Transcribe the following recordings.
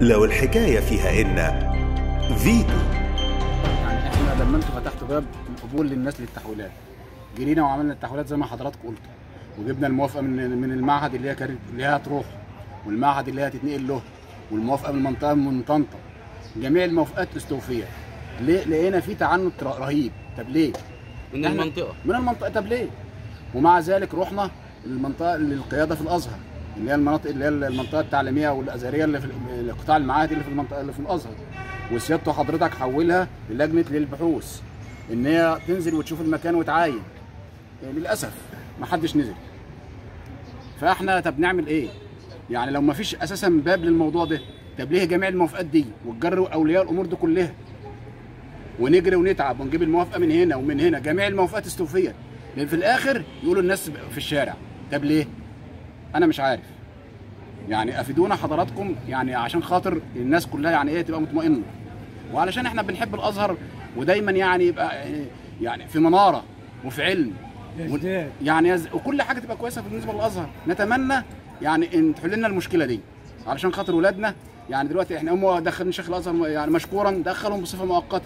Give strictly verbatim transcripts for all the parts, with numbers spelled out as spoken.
لو الحكاية فيها إن فيتو. يعني احنا لما انتوا فتحتوا باب القبول للناس للتحويلات، جرينا وعملنا التحويلات زي ما حضراتكم قلتوا، وجبنا الموافقة من من المعهد اللي هي كانت اللي هي هتروح، والمعهد اللي هي هتتنقل له، والموافقة من المنطقة من طنطا. جميع الموافقات استوفيت. ليه؟ لقينا في تعنت رهيب. طب ليه؟ من المنطقة. من المنطقة. طب ليه؟ ومع ذلك رحنا للمنطقة للقيادة في الأزهر، اللي هي المناطق اللي هي المنطقة التعليمية والأزهرية اللي في القطاع المعاهدي اللي في المنطقة اللي في الأزهر، وسيادته حضرتك حولها للجنة للبحوث إن هي تنزل وتشوف المكان وتعاين. للأسف ما حدش نزل. فإحنا طب نعمل إيه؟ يعني لو ما فيش أساسا باب للموضوع ده، طب ليه جميع الموافقات دي وتجروا أولياء الأمور دي كلها؟ ونجري ونتعب ونجيب الموافقة من هنا ومن هنا، جميع الموافقات استوفيت، لأن في الآخر يقولوا الناس في الشارع. طب ليه؟ أنا مش عارف. يعني أفيدونا حضراتكم، يعني عشان خاطر الناس كلها يعني إيه تبقى مطمئنة، وعلشان إحنا بنحب الأزهر، ودايما يعني يبقى يعني في منارة وفي علم يعني وكل حاجة تبقى كويسة بالنسبة للأزهر. نتمنى يعني إن تحل لنا المشكلة دي علشان خاطر ولادنا. يعني دلوقتي إحنا هم دخلنا شيخ الأزهر يعني مشكورا دخلهم بصفة مؤقتة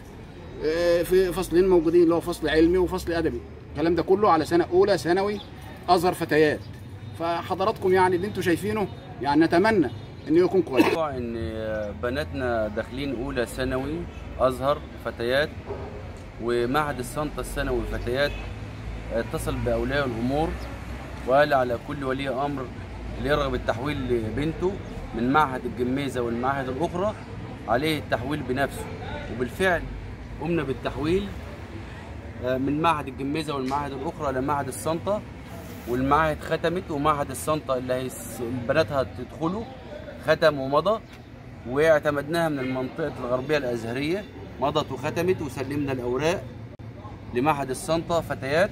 في فصلين موجودين، اللي هو فصل علمي وفصل أدبي، الكلام ده كله على سنة أولى ثانوي أزهر فتيات. فحضراتكم يعني اللي انتوا شايفينه يعني نتمنى انه يكون كويس. موضوع ان بناتنا داخلين اولى ثانوي ازهر فتيات، ومعهد السنطة الثانوي فتيات اتصل باولياء الامور وقال على كل ولي امر اللي يرغب التحويل لبنته من معهد الجميزة والمعاهد الاخرى عليه التحويل بنفسه. وبالفعل قمنا بالتحويل من معهد الجميزة والمعاهد الاخرى لمعهد السنطة، والمعاهد ختمت، ومعهد السنطة اللي بناتها تدخله ختم ومضى، واعتمدناها من المنطقة الغربية الأزهرية، مضت وختمت، وسلمنا الأوراق لمعهد السنطة فتيات.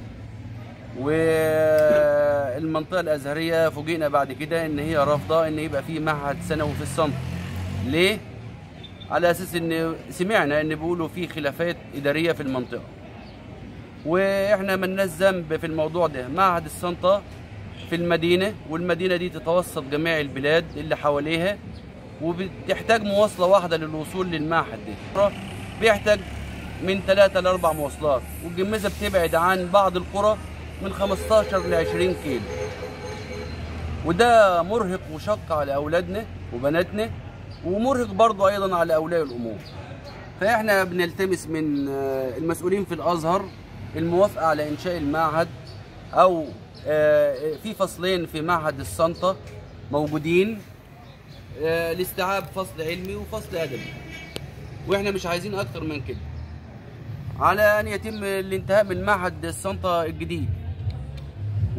والمنطقة الأزهرية فوجئنا بعد كده إن هي رافضة إن يبقى في معهد ثانوي في السنطة. ليه؟ على أساس إن سمعنا إن بيقولوا في خلافات إدارية في المنطقة، واحنا مالناش ذنب في الموضوع ده. معهد السنطة في المدينة، والمدينة دي تتوسط جميع البلاد اللي حواليها، وبتحتاج مواصلة واحدة للوصول للمعهد ده، بيحتاج من ثلاثة لأربع مواصلات، والجميزة بتبعد عن بعض القرى من خمستاشر ل عشرين كيلو، وده مرهق وشق على أولادنا وبناتنا، ومرهق برضه أيضا على أولياء الأمور. فاحنا بنلتمس من المسؤولين في الأزهر الموافقة على إنشاء المعهد، أو في فصلين في معهد السنطة موجودين لاستيعاب فصل علمي وفصل أدبي، وإحنا مش عايزين أكتر من كده، على أن يتم الانتهاء من معهد السنطة الجديد.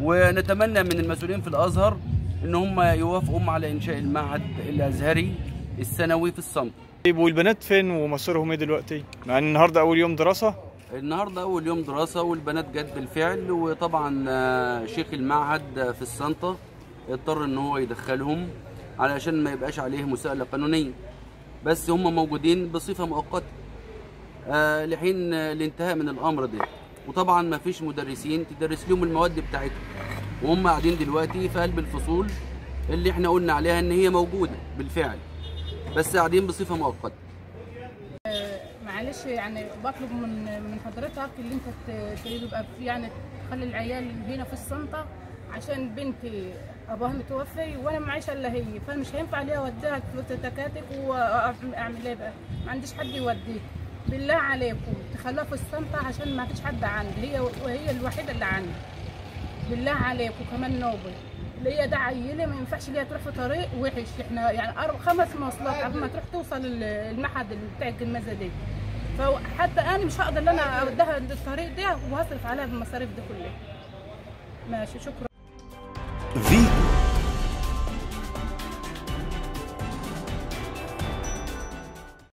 ونتمنى من المسؤولين في الأزهر إن هم يوافقوا على إنشاء المعهد الأزهري الثانوي في السنطة. طيب والبنات فين ومصيرهم إيه دلوقتي؟ مع إن النهارده أول يوم دراسة؟ النهارده أول يوم دراسة، والبنات جت بالفعل، وطبعا شيخ المعهد في السنطة اضطر إن هو يدخلهم علشان ما يبقاش عليه مساءلة قانونية، بس هم موجودين بصفة مؤقتة آه لحين الانتهاء من الأمر ده. وطبعا ما فيش مدرسين تدرس لهم المواد بتاعتهم، وهم قاعدين دلوقتي في قلب الفصول اللي احنا قلنا عليها إن هي موجودة بالفعل، بس قاعدين بصفة مؤقتة. معلش يعني بطلب من من حضرتك اللي انت تريد يبقى في يعني تخلي العيال هنا في السنطه، عشان بنتي ابوها متوفي وانا معيش الا هي، فمش هينفع ليها اوديها في تكاتك واعمل ايه بقى؟ ما عنديش حد يوديك. بالله عليكم تخلوها في السنطه عشان ما فيش حد عندي، هي وهي الوحيده اللي عندي. بالله عليكم كمان نوبه اللي هي ده عيله ما ينفعش ليها تروح في طريق وحش، احنا يعني خمس مواصلات قبل ما تروح توصل المعهد بتاع الجمازه دي، فحتى انا مش هقدر ان انا اوديها الطريق ده وهصرف عليها بالمصاريف دي كلها. ماشي، شكرا.